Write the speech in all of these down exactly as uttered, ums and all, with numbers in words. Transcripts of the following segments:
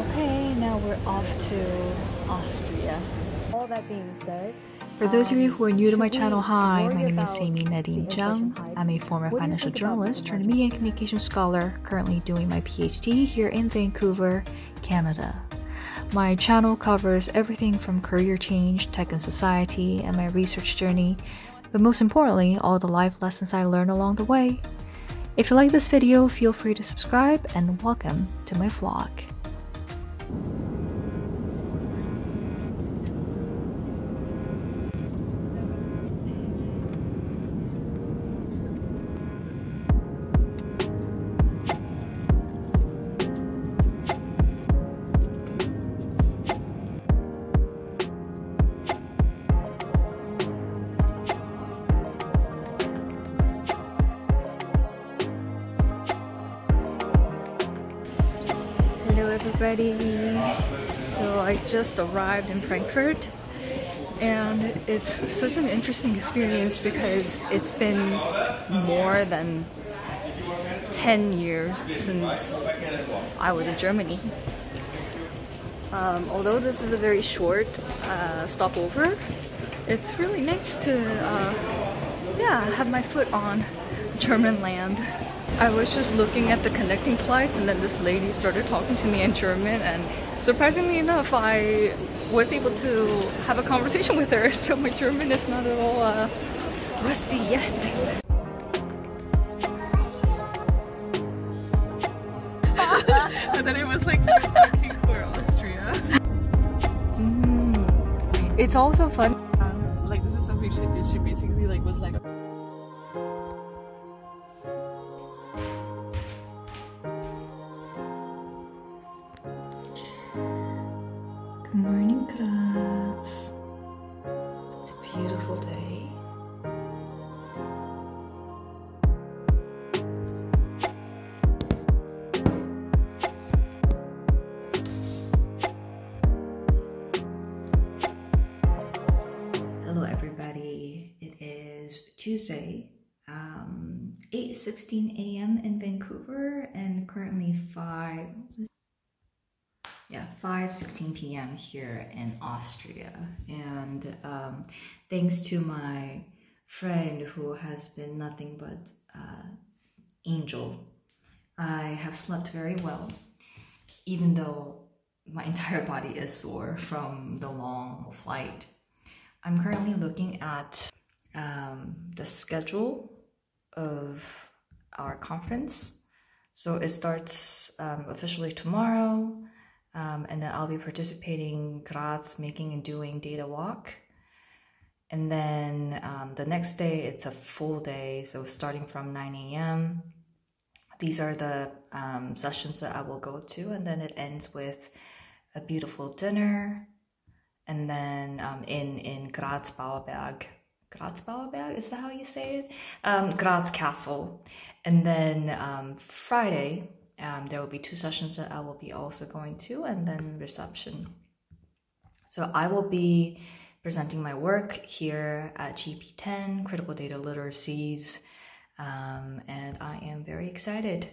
Okay, now we're off to Austria. All that being said, for those of you who are new to my channel, hi, my name is Saemi Nadine Jung. I'm a former financial journalist turned media and communication scholar, currently doing my PhD here in Vancouver, Canada. My channel covers everything from career change, tech and society, and my research journey, but most importantly, all the life lessons I learned along the way. If you like this video, feel free to subscribe, and welcome to my vlog. Everybody, so I just arrived in Frankfurt, and it's such an interesting experience because it's been more than ten years since I was in Germany. Um, although this is a very short uh, stopover, it's really nice to uh, yeah, have my foot on German land. I was just looking at the connecting flights, and then this lady started talking to me in German, and surprisingly enough, I was able to have a conversation with her, so my German is not at all uh, rusty yet. And then I was like, looking for Austria. Mm. It's also fun. Um, like, this is something she did. She basically like was like, good morning, Graz. It's a beautiful day. Hello, everybody. It is Tuesday, um, eight sixteen a m in Vancouver, and currently five. Yeah, five sixteen p m here in Austria, and um, thanks to my friend who has been nothing but uh, angel, I have slept very well, even though my entire body is sore from the long flight. I'm currently looking at um, the schedule of our conference, so it starts um, officially tomorrow. Um, and then I'll be participating in Graz, making and doing data walk. And then um, the next day, it's a full day. So starting from nine a m These are the um, sessions that I will go to. And then it ends with a beautiful dinner. And then um, in, in Graz Bauerberg, Graz Bauerberg, is that how you say it? Um, Graz Castle. And then um, Friday, Um, there will be two sessions that I will be also going to, and then reception. So I will be presenting my work here at G P ten, Critical Data Literacies, um, and I am very excited.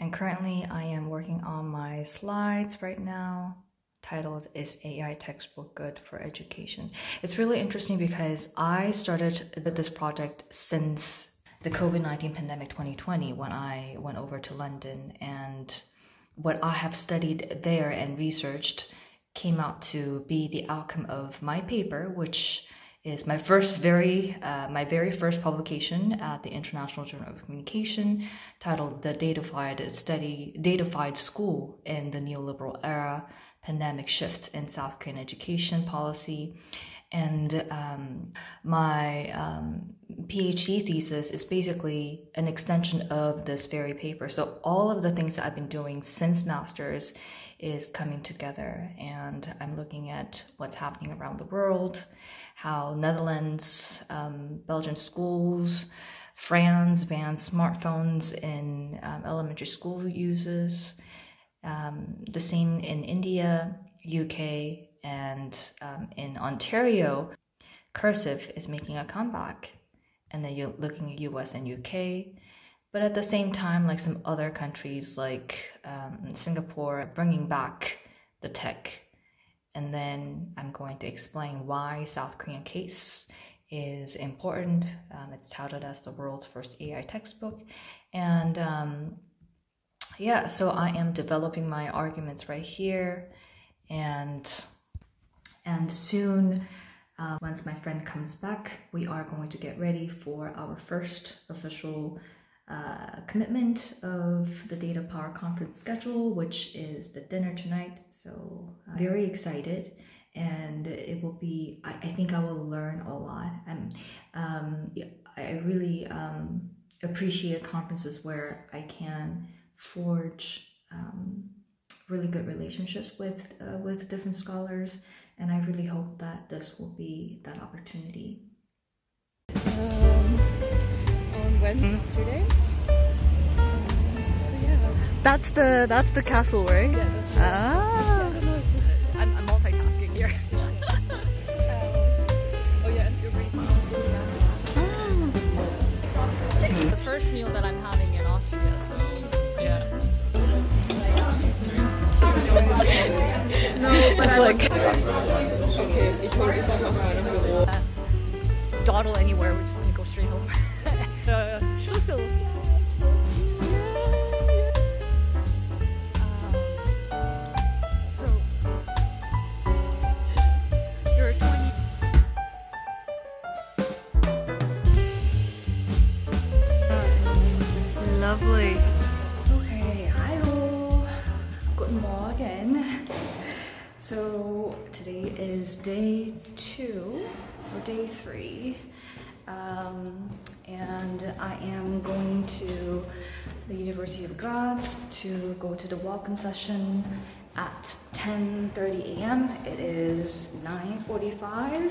And currently I am working on my slides right now, titled, Is A I Textbook Good for Education? It's really interesting because I started this project since the COVID nineteen pandemic twenty twenty, when I went over to London, and what I have studied there and researched came out to be the outcome of my paper, which is my first very, uh, my very first publication at the International Journal of Communication, titled The Datafied Study, Datafied School in the Neoliberal Era, Pandemic Shifts in South Korean Education Policy. And um, my um, PhD thesis is basically an extension of this very paper. So all of the things that I've been doing since master's is coming together, and I'm looking at what's happening around the world, how Netherlands, um, Belgian schools, France bans smartphones in um, elementary school uses, um, the same in India, U K, and um, in Ontario, cursive is making a comeback. And then you're looking at U S and U K, But at the same time, like some other countries like um, Singapore, bringing back the tech. And then I'm going to explain why South Korean case is important. Um, it's touted as the world's first A I textbook. And um, yeah, so I am developing my arguments right here. And, and soon, uh, once my friend comes back, we are going to get ready for our first official Uh, commitment of the Data Power Conference schedule, which is the dinner tonight. So I'm very excited, and it will be, I, I think I will learn a lot. And um, I really um, appreciate conferences where I can forge um, really good relationships with, uh, with different scholars, and I really hope that this will be that opportunity. Um. Wednesday, mm-hmm. two days. So yeah. That's the that's the castle, right? Yeah. That's the, ah. Yeah, I'm, I'm multitasking here. um, oh yeah, and you're bringing my own food. The first meal that I'm having in Austria, so yeah. No, but I'm like. Okay, ich hole das einfach aus meinem Büro. Dawdle anywhere. We're just gonna go straight home. Uh, Schlüssel. Lovely. Okay, hallo. Guten Morgen. So today is day two or day three. Um, and I am going to the University of Graz to go to the welcome session at ten thirty a m It is nine forty-five,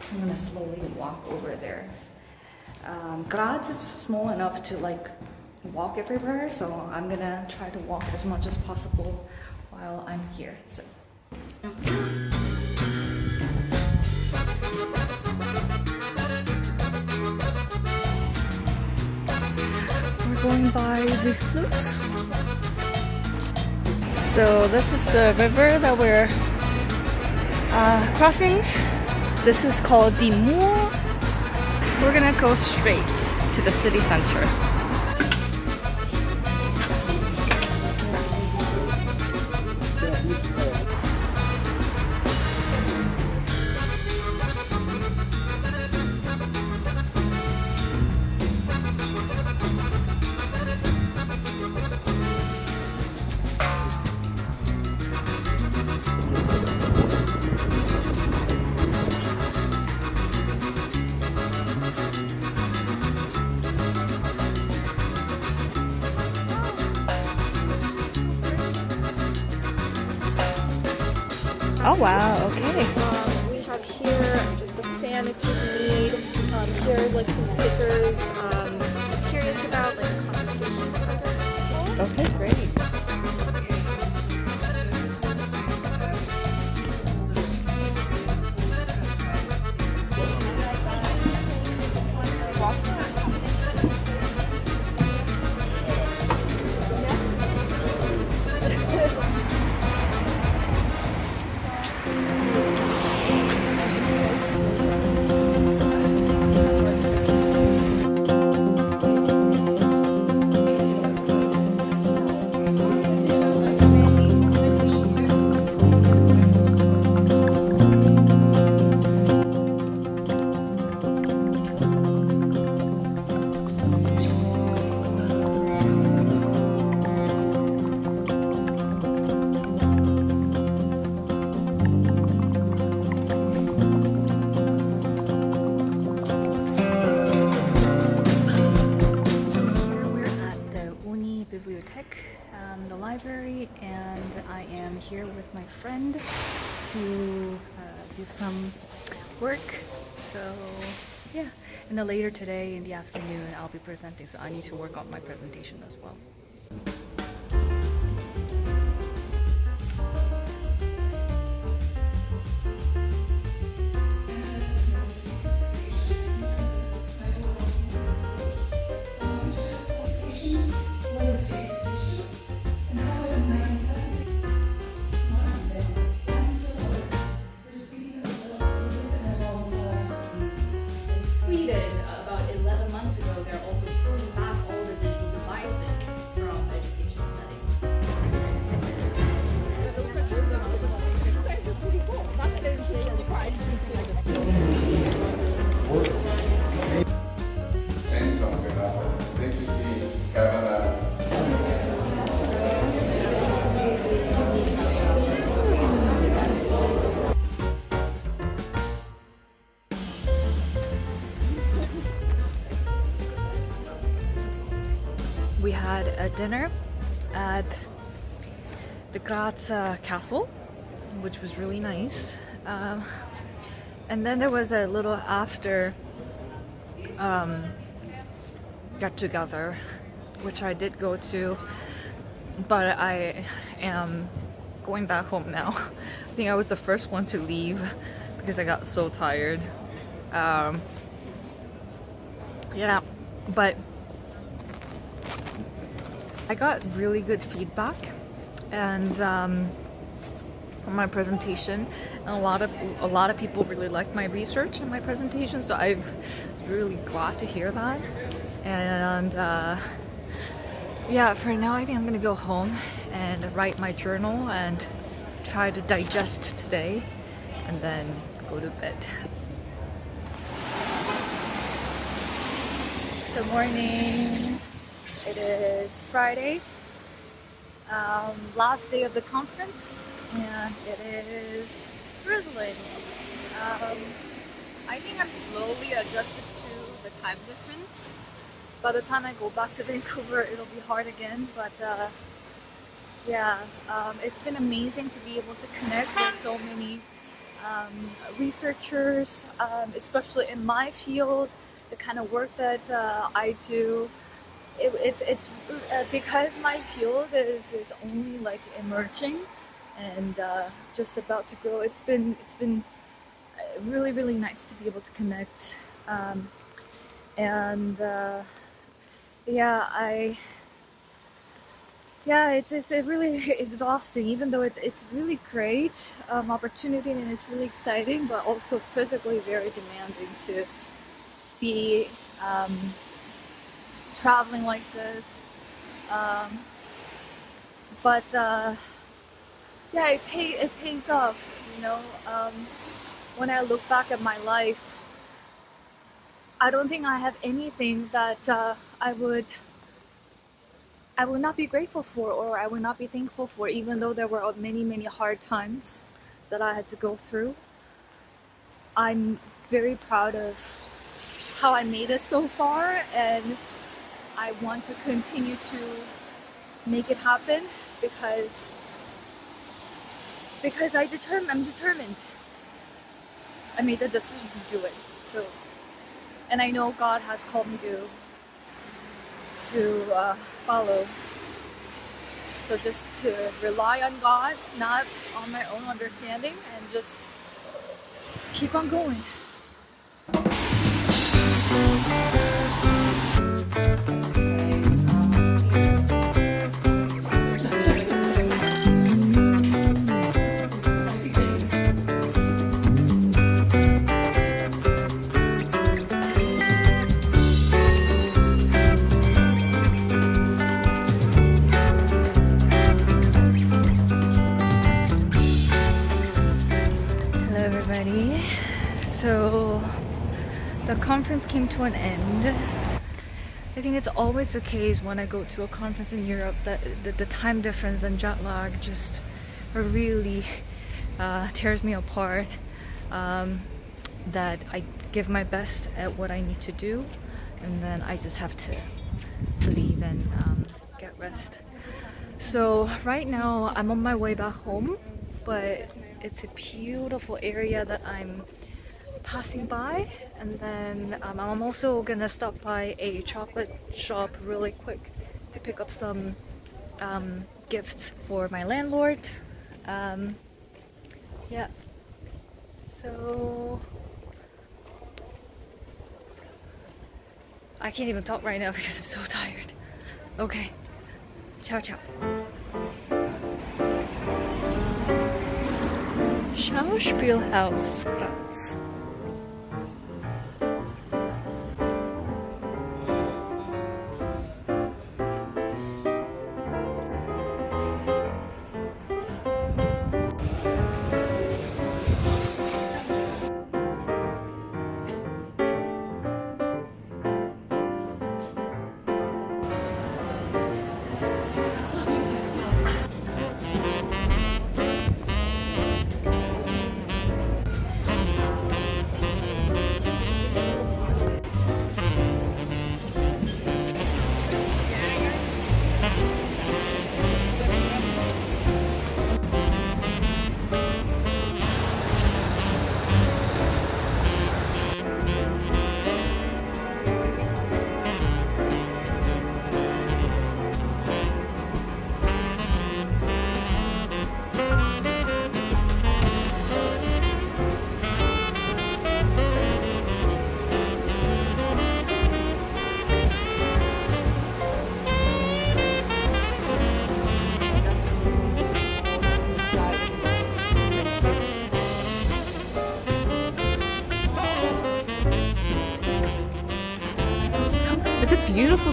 so I'm going to slowly walk over there. Um, Graz is small enough to like walk everywhere, so I'm going to try to walk as much as possible while I'm here. So. Going by the flutes. So this is the river that we're uh, crossing. This is called the Mur. We're gonna go straight to the city center. Oh wow, okay. Um, we have here just a fan if you need. Um, here are like some stickers. Um, curious about like a conversation starter. Okay, great. Here with my friend to uh, do some work. So yeah, and then later today in the afternoon I'll be presenting, so I need to work on my presentation as well. a dinner at the Graz uh, castle, which was really nice. Um, and then there was a little after um, get together, which I did go to, but I am going back home now. I think I was the first one to leave because I got so tired. Um, yeah, but I got really good feedback and um, on my presentation, and a lot of a lot of people really liked my research and my presentation, so I was really glad to hear that. And uh, yeah, for now I think I'm gonna go home and write my journal and try to digest today and then go to bed. Good morning. It is Friday, um, last day of the conference, and it is drizzling. Um, I think I'm slowly adjusted to the time difference. By the time I go back to Vancouver, it'll be hard again, but uh, yeah, um, it's been amazing to be able to connect with so many um, researchers, um, especially in my field, the kind of work that uh, I do. It, it, it's uh, because my field is, is only like emerging and uh, just about to grow. It's been it's been really really nice to be able to connect. Um, and uh, yeah I yeah it's, it's it's really exhausting, even though it's it's really great um, opportunity and it's really exciting, but also physically very demanding to be um, traveling like this, um, but uh, yeah it, pay, it pays off, you know. Um, when I look back at my life, I don't think I have anything that uh, I would I would not be grateful for, or I would not be thankful for, even though there were many many hard times that I had to go through. I'm very proud of how I made it so far, and I want to continue to make it happen because because I determined I'm determined. I made the decision to do it. So. And I know God has called me to to uh, follow. So just to rely on God, not on my own understanding, and just keep on going. So the conference came to an end. I think it's always the case when I go to a conference in Europe that the, the time difference and jet lag just really uh, tears me apart, um, that I give my best at what I need to do and then I just have to leave and um, get rest. So right now I'm on my way back home, but it's a beautiful area that I'm passing by, and then um, I'm also gonna stop by a chocolate shop really quick to pick up some um, gifts for my landlord. Um, yeah, so I can't even talk right now because I'm so tired. Okay, ciao ciao. Schauspielhausplatz.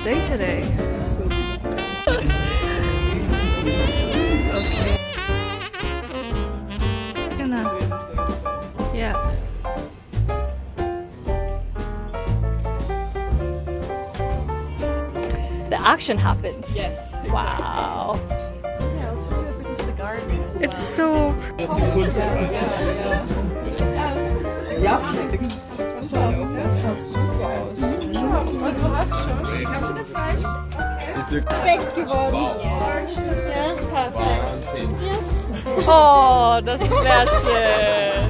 day today. So okay. Yeah. The action happens. Yes. Exactly. Wow. Yeah, let's go up into the garden. Well. It's so. Yeah. Perfekt geworden. Wow. Ja, perfekt. Yes. Oh, das ist sehr schön.